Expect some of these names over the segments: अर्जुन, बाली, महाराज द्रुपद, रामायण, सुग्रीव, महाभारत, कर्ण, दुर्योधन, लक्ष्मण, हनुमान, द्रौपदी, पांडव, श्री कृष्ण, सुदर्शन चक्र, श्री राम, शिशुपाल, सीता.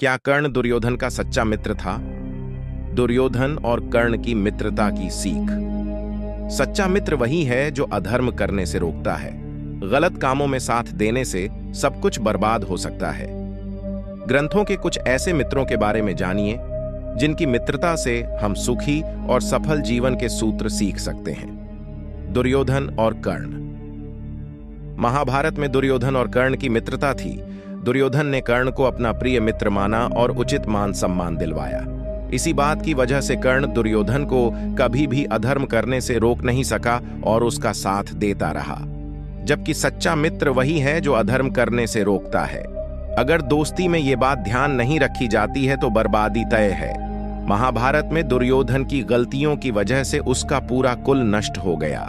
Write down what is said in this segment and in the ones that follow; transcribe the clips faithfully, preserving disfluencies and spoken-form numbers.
क्या कर्ण दुर्योधन का सच्चा मित्र था? दुर्योधन और कर्ण की मित्रता की सीख। सच्चा मित्र वही है जो अधर्म करने से रोकता है। गलत कामों में साथ देने से सब कुछ बर्बाद हो सकता है। ग्रंथों के कुछ ऐसे मित्रों के बारे में जानिए जिनकी मित्रता से हम सुखी और सफल जीवन के सूत्र सीख सकते हैं। दुर्योधन और कर्ण। महाभारत में दुर्योधन और कर्ण की मित्रता थी। दुर्योधन ने कर्ण को अपना प्रिय मित्र माना और उचित मान सम्मान दिलवाया। इसी बात की वजह से कर्ण दुर्योधन को कभी भी अधर्म करने से रोक नहीं सका और उसका साथ देता रहा। जबकि सच्चा मित्र वही है जो अधर्म करने से रोकता है। अगर दोस्ती में ये बात ध्यान नहीं रखी जाती है तो बर्बादी तय है। महाभारत में दुर्योधन की गलतियों की वजह से उसका पूरा कुल नष्ट हो गया।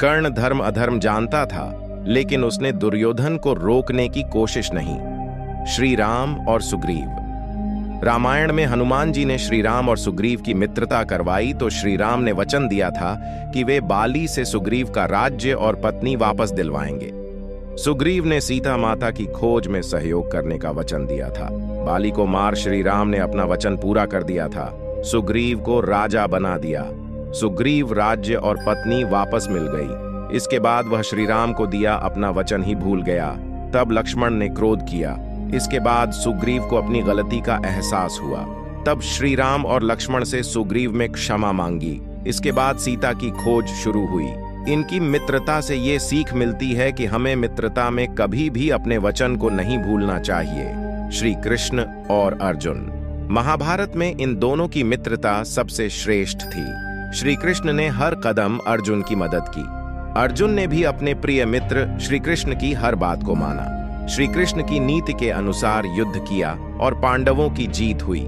कर्ण धर्म अधर्म जानता था, लेकिन उसने दुर्योधन को रोकने की कोशिश नहीं। श्री राम और सुग्रीव। रामायण में हनुमान जी ने श्री राम और सुग्रीव की मित्रता करवाई तो श्री राम ने वचन दिया था कि वे बाली से सुग्रीव का राज्य और पत्नी वापस दिलवाएंगे। सुग्रीव ने सीता माता की खोज में सहयोग करने का वचन दिया था। बाली को मार श्री राम ने अपना वचन पूरा कर दिया था। सुग्रीव को राजा बना दिया। सुग्रीव राज्य और पत्नी वापस मिल गई। इसके बाद वह श्री राम को दिया अपना वचन ही भूल गया। तब लक्ष्मण ने क्रोध किया। इसके बाद सुग्रीव को अपनी गलती का एहसास हुआ। तब श्री राम और लक्ष्मण से सुग्रीव में क्षमा मांगी। इसके बाद सीता की खोज शुरू हुई। इनकी मित्रता से ये सीख मिलती है कि हमें मित्रता में कभी भी अपने वचन को नहीं भूलना चाहिए। श्री कृष्ण और अर्जुन। महाभारत में इन दोनों की मित्रता सबसे श्रेष्ठ थी। श्री कृष्ण ने हर कदम अर्जुन की मदद की। अर्जुन ने भी अपने प्रिय मित्र श्री कृष्ण की हर बात को माना। श्री कृष्ण की नीति के अनुसार युद्ध किया और पांडवों की जीत हुई।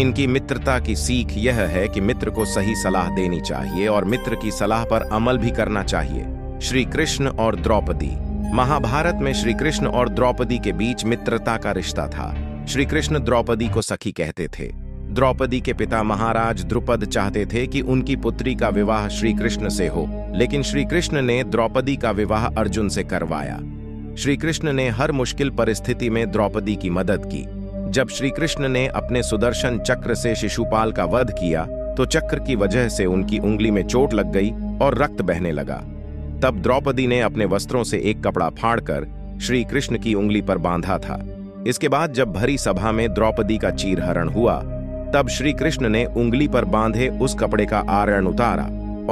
इनकी मित्रता की सीख यह है कि मित्र को सही सलाह देनी चाहिए और मित्र की सलाह पर अमल भी करना चाहिए। श्री कृष्ण और द्रौपदी। महाभारत में श्री कृष्ण और द्रौपदी के बीच मित्रता का रिश्ता था। श्री कृष्ण द्रौपदी को सखी कहते थे। द्रौपदी के पिता महाराज द्रुपद चाहते थे कि उनकी पुत्री का विवाह श्री कृष्ण से हो, लेकिन श्री कृष्ण ने द्रौपदी का विवाह अर्जुन से करवाया। श्री कृष्ण ने हर मुश्किल परिस्थिति में द्रौपदी की मदद की। जब श्री कृष्ण ने अपने सुदर्शन चक्र से शिशुपाल का वध किया तो चक्र की वजह से उनकी उंगली में चोट लग गई और रक्त बहने लगा। तब द्रौपदी ने अपने वस्त्रों से एक कपड़ा फाड़कर श्री कृष्ण की उंगली पर बांधा था। इसके बाद जब भरी सभा में द्रौपदी का चीरहरण हुआ तब श्री कृष्ण ने उंगली पर बांधे उस कपड़े का आरण उतारा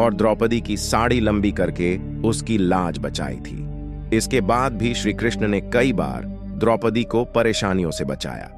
और द्रौपदी की साड़ी लंबी करके उसकी लाज बचाई थी। इसके बाद भी श्री कृष्ण ने कई बार द्रौपदी को परेशानियों से बचाया।